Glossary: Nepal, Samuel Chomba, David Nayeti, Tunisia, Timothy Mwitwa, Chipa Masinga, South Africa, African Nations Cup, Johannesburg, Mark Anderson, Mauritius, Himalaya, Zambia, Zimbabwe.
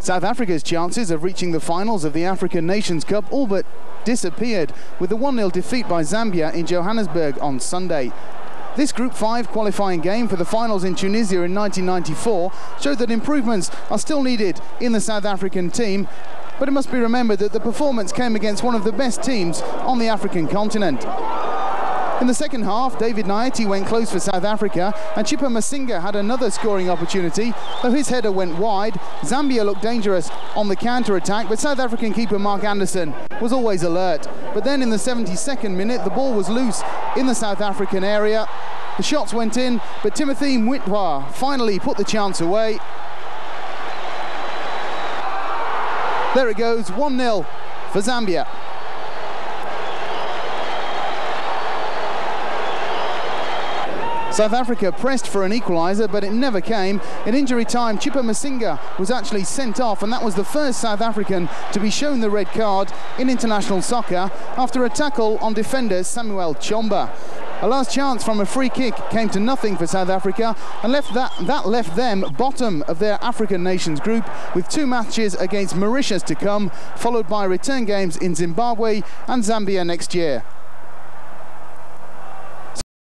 South Africa's chances of reaching the finals of the African Nations Cup all but disappeared with the 1-0 defeat by Zambia in Johannesburg on Sunday. This Group 5 qualifying game for the finals in Tunisia in 1994 showed that improvements are still needed in the South African team, but it must be remembered that the performance came against one of the best teams on the African continent. In the second half, David Nayeti went close for South Africa and Chipa Masinga had another scoring opportunity, though his header went wide. Zambia looked dangerous on the counter-attack, but South African keeper Mark Anderson was always alert. But then in the 72nd minute, the ball was loose in the South African area. The shots went in, but Timothy Mwitwa finally put the chance away. There it goes, 1-0 for Zambia. South Africa pressed for an equaliser, but it never came. In injury time, Chipa Masinga was actually sent off, and that was the first South African to be shown the red card in international soccer after a tackle on defender Samuel Chomba. A last chance from a free kick came to nothing for South Africa, and left them bottom of their African Nations group, with two matches against Mauritius to come, followed by return games in Zimbabwe and Zambia next year.